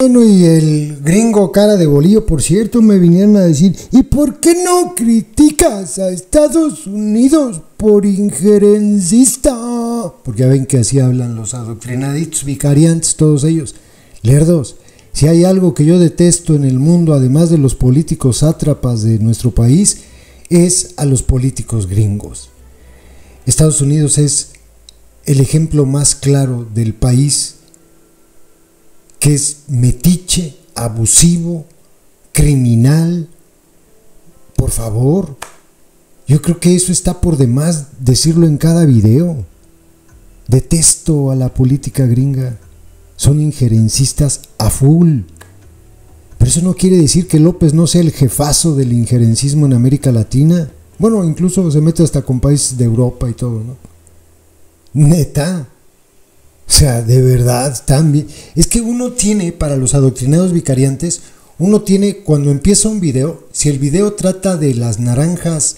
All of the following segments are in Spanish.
Bueno, y el gringo cara de bolillo, por cierto, me vinieron a decir, ¿y por qué no criticas a Estados Unidos por injerencista? Porque ya ven que así hablan los adoctrinaditos, vicariantes, todos ellos. Lerdos, si hay algo que yo detesto en el mundo, además de los políticos sátrapas de nuestro país, es a los políticos gringos. Estados Unidos es el ejemplo más claro del país que es metiche, abusivo, criminal. Por favor, yo creo que eso está por demás decirlo en cada video. Detesto a la política gringa, son injerencistas a full. Pero eso no quiere decir que López no sea el jefazo del injerencismo en América Latina. Bueno, incluso se mete hasta con países de Europa y todo, ¿no? Neta. O sea, de verdad, también. Es que uno tiene, para los adoctrinados vicariantes, uno tiene, cuando empieza un video, si el video trata de las naranjas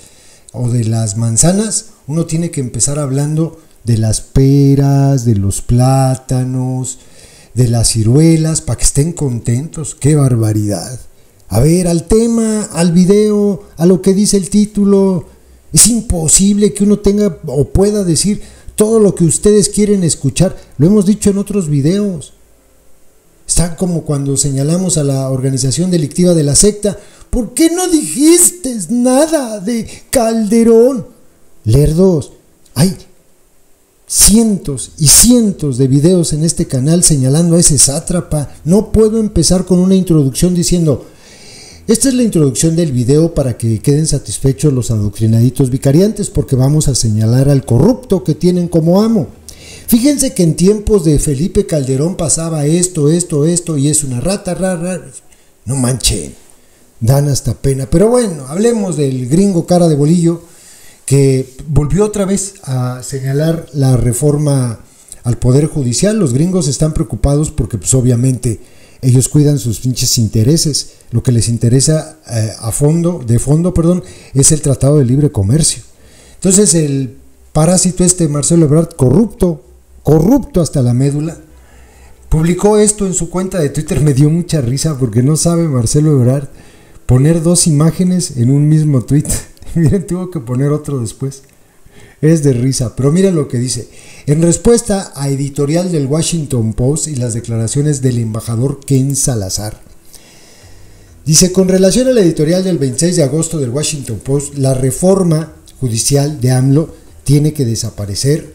o de las manzanas, uno tiene que empezar hablando de las peras, de los plátanos, de las ciruelas, para que estén contentos. ¡Qué barbaridad! A ver, al tema, al video, a lo que dice el título. Es imposible que uno tenga o pueda decir todo lo que ustedes quieren escuchar. Lo hemos dicho en otros videos. Está como cuando señalamos a la organización delictiva de la secta. ¿Por qué no dijiste nada de Calderón? Lerdos, hay cientos y cientos de videos en este canal señalando a ese sátrapa. No puedo empezar con una introducción diciendo, esta es la introducción del video para que queden satisfechos los adoctrinaditos vicariantes, porque vamos a señalar al corrupto que tienen como amo. Fíjense que en tiempos de Felipe Calderón pasaba esto, esto, esto, y es una rata, rara. No manchen, dan hasta pena. Pero bueno, hablemos del gringo cara de bolillo, que volvió otra vez a señalar la reforma al Poder Judicial. Los gringos están preocupados porque pues obviamente ellos cuidan sus pinches intereses. Lo que les interesa de fondo, es el Tratado de Libre Comercio. Entonces el parásito este Marcelo Ebrard, corrupto hasta la médula, publicó esto en su cuenta de Twitter. Me dio mucha risa porque no sabe Marcelo Ebrard poner dos imágenes en un mismo tweet. Miren, tuvo que poner otro después. Es de risa, pero miren lo que dice. En respuesta a editorial del Washington Post y las declaraciones del embajador Ken Salazar. Dice, con relación a la editorial del 26 de agosto del Washington Post, la reforma judicial de AMLO tiene que desaparecer.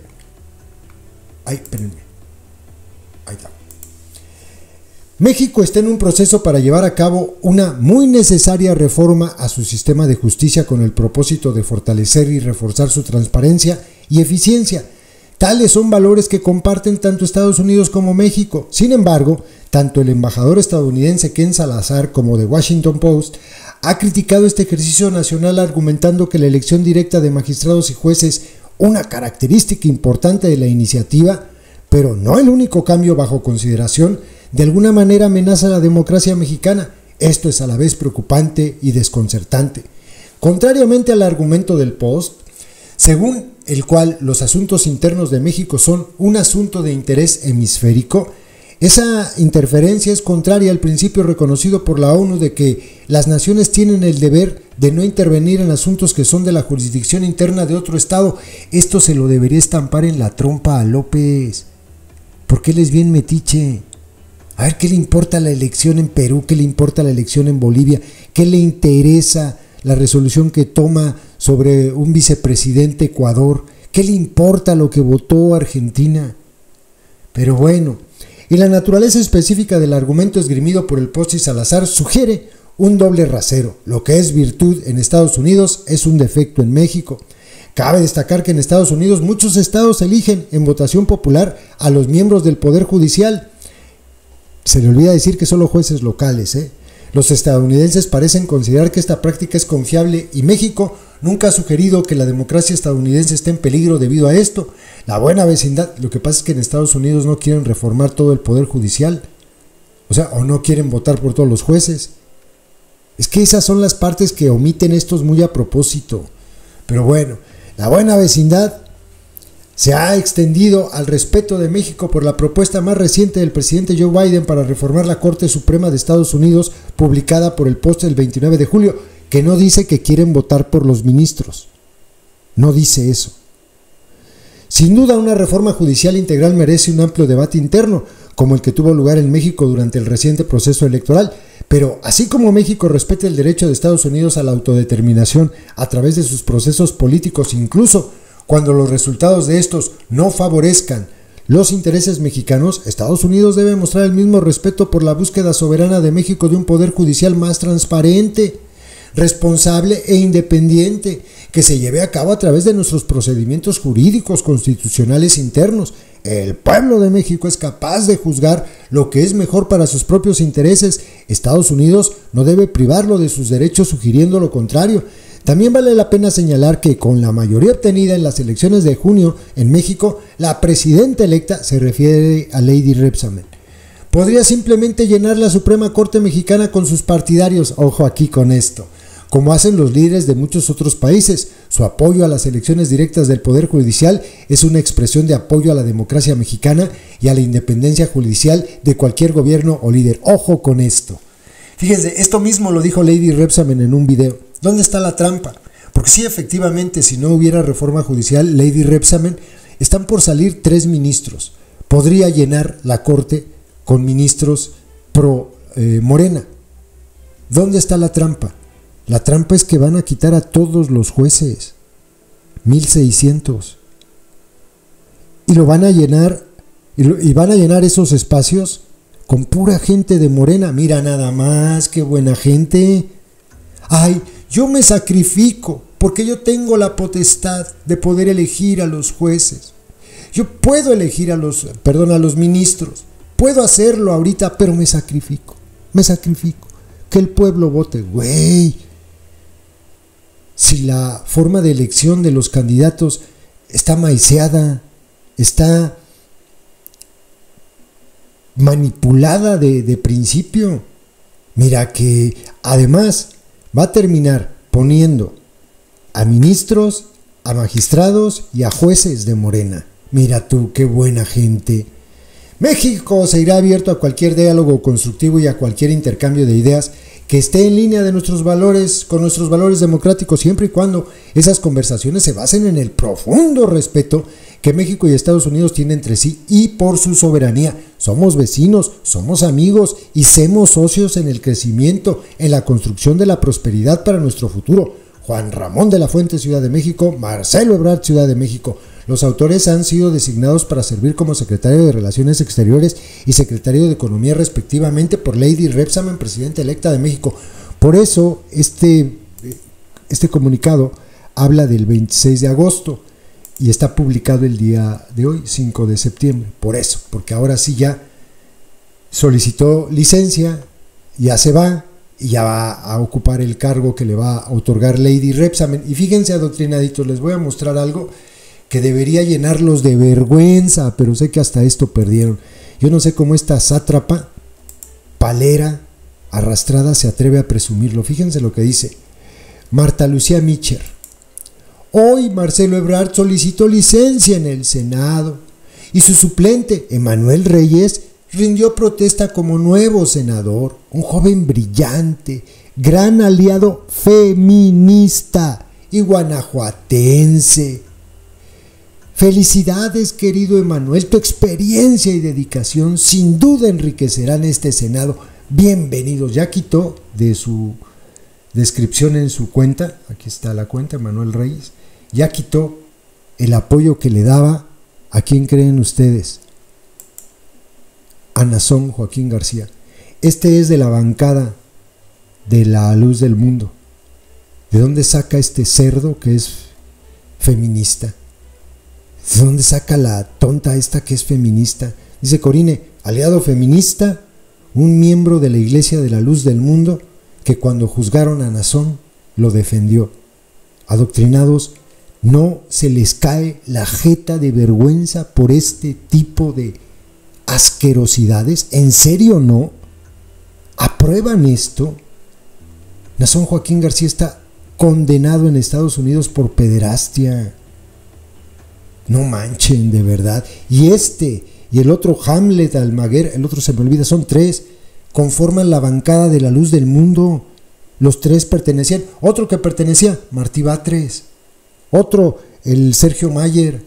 Ay, espérenme. Ahí está. México está en un proceso para llevar a cabo una muy necesaria reforma a su sistema de justicia con el propósito de fortalecer y reforzar su transparencia y eficiencia. Tales son valores que comparten tanto Estados Unidos como México. Sin embargo, tanto el embajador estadounidense Ken Salazar como The Washington Post ha criticado este ejercicio nacional argumentando que la elección directa de magistrados y jueces, una característica importante de la iniciativa, pero no el único cambio bajo consideración, de alguna manera amenaza la democracia mexicana. Esto es a la vez preocupante y desconcertante. Contrariamente al argumento del Post, según el cual los asuntos internos de México son un asunto de interés hemisférico, esa interferencia es contraria al principio reconocido por la ONU de que las naciones tienen el deber de no intervenir en asuntos que son de la jurisdicción interna de otro estado. Esto se lo debería estampar en la trompa a López, porque él es bien metiche. A ver, ¿qué le importa la elección en Perú? ¿Qué le importa la elección en Bolivia? ¿Qué le interesa la resolución que toma sobre un vicepresidente Ecuador? ¿Qué le importa lo que votó Argentina? Pero bueno, y la naturaleza específica del argumento esgrimido por el Post y Salazar sugiere un doble rasero. Lo que es virtud en Estados Unidos es un defecto en México. Cabe destacar que en Estados Unidos muchos estados eligen en votación popular a los miembros del Poder Judicial. Se le olvida decir que solo jueces locales, Los estadounidenses parecen considerar que esta práctica es confiable y México nunca ha sugerido que la democracia estadounidense esté en peligro debido a esto. La buena vecindad, lo que pasa es que en Estados Unidos no quieren reformar todo el Poder Judicial, o sea, o no quieren votar por todos los jueces. Es que esas son las partes que omiten estos muy a propósito. Pero bueno, la buena vecindad se ha extendido al respeto de México por la propuesta más reciente del presidente Joe Biden para reformar la Corte Suprema de Estados Unidos, publicada por el Post el 29 de julio, que no dice que quieren votar por los ministros. No dice eso. Sin duda, una reforma judicial integral merece un amplio debate interno, como el que tuvo lugar en México durante el reciente proceso electoral, pero así como México respeta el derecho de Estados Unidos a la autodeterminación a través de sus procesos políticos, incluso cuando los resultados de estos no favorezcan los intereses mexicanos, Estados Unidos debe mostrar el mismo respeto por la búsqueda soberana de México de un poder judicial más transparente, responsable e independiente, que se lleve a cabo a través de nuestros procedimientos jurídicos constitucionales internos. El pueblo de México es capaz de juzgar lo que es mejor para sus propios intereses. Estados Unidos no debe privarlo de sus derechos sugiriendo lo contrario. También vale la pena señalar que con la mayoría obtenida en las elecciones de junio en México, la presidenta electa, se refiere a Lady Rebsamen, podría simplemente llenar la Suprema Corte Mexicana con sus partidarios, ojo aquí con esto, como hacen los líderes de muchos otros países. Su apoyo a las elecciones directas del Poder Judicial es una expresión de apoyo a la democracia mexicana y a la independencia judicial de cualquier gobierno o líder, ojo con esto. Fíjense, esto mismo lo dijo Lady Rebsamen en un video. ¿Dónde está la trampa? Porque sí, efectivamente, si no hubiera reforma judicial, Lady Rebsamen, están por salir 3 ministros. Podría llenar la corte con ministros pro Morena. ¿Dónde está la trampa? La trampa es que van a quitar a todos los jueces, 1,600. Y lo van a llenar, y van a llenar esos espacios con pura gente de Morena. Mira nada más, qué buena gente. Ay, yo me sacrifico porque yo tengo la potestad de poder elegir a los jueces. Yo puedo elegir a los ministros. Puedo hacerlo ahorita, pero me sacrifico. Me sacrifico. Que el pueblo vote, güey. Si la forma de elección de los candidatos está maiceada, está manipulada de principio. Mira que además va a terminar poniendo a ministros, a magistrados y a jueces de Morena. Mira tú, qué buena gente. México se irá abierto a cualquier diálogo constructivo y a cualquier intercambio de ideas que esté en línea de nuestros valores, con nuestros valores democráticos, siempre y cuando esas conversaciones se basen en el profundo respeto que México y Estados Unidos tienen entre sí y por su soberanía. Somos vecinos, somos amigos y seamos socios en el crecimiento, en la construcción de la prosperidad para nuestro futuro. Juan Ramón de la Fuente, Ciudad de México. Marcelo Ebrard, Ciudad de México. Los autores han sido designados para servir como secretario de Relaciones Exteriores y secretario de Economía respectivamente por Lady Rebsamen, presidenta electa de México. Por eso este comunicado habla del 26 de agosto y está publicado el día de hoy, 5 de septiembre. Por eso, porque ahora sí ya solicitó licencia, ya se va y ya va a ocupar el cargo que le va a otorgar Lady Rebsamen. Y fíjense, adoctrinaditos, les voy a mostrar algo que debería llenarlos de vergüenza, pero sé que hasta esto perdieron. Yo no sé cómo esta sátrapa, palera, arrastrada, se atreve a presumirlo. Fíjense lo que dice Marta Lucía Mícher. Hoy Marcelo Ebrard solicitó licencia en el Senado y su suplente, Emanuel Reyes, rindió protesta como nuevo senador, un joven brillante, gran aliado feminista y guanajuatense. Felicidades, querido Emanuel, tu experiencia y dedicación sin duda enriquecerán este Senado. Bienvenidos. Ya quitó de su descripción en su cuenta, aquí está la cuenta, Emanuel Reyes, ya quitó el apoyo que le daba, ¿a quién creen ustedes? A Naasón Joaquín García. Este es de la bancada de la Luz del Mundo. ¿De dónde saca este cerdo que es feminista? ¿De dónde saca la tonta esta que es feminista? Dice Corine, aliado feminista, un miembro de la Iglesia de la Luz del Mundo que cuando juzgaron a Naasón lo defendió. Adoctrinados, no se les cae la jeta de vergüenza por este tipo de asquerosidades. ¿En serio no? ¿Aprueban esto? Naasón Joaquín García está condenado en Estados Unidos por pederastia. No manchen, de verdad. Y este y el otro Hamlet Almaguer, el otro se me olvida, son tres, conforman la bancada de la luz del mundo. Los tres pertenecían. Otro que pertenecía, Martí Batres. Otro, el Sergio Mayer.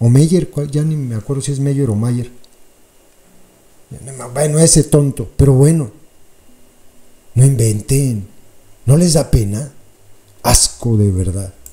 O Mayer, ya ni me acuerdo si es Mayer o Mayer. Bueno, ese tonto, pero bueno. No inventen. ¿No les da pena? Asco, de verdad.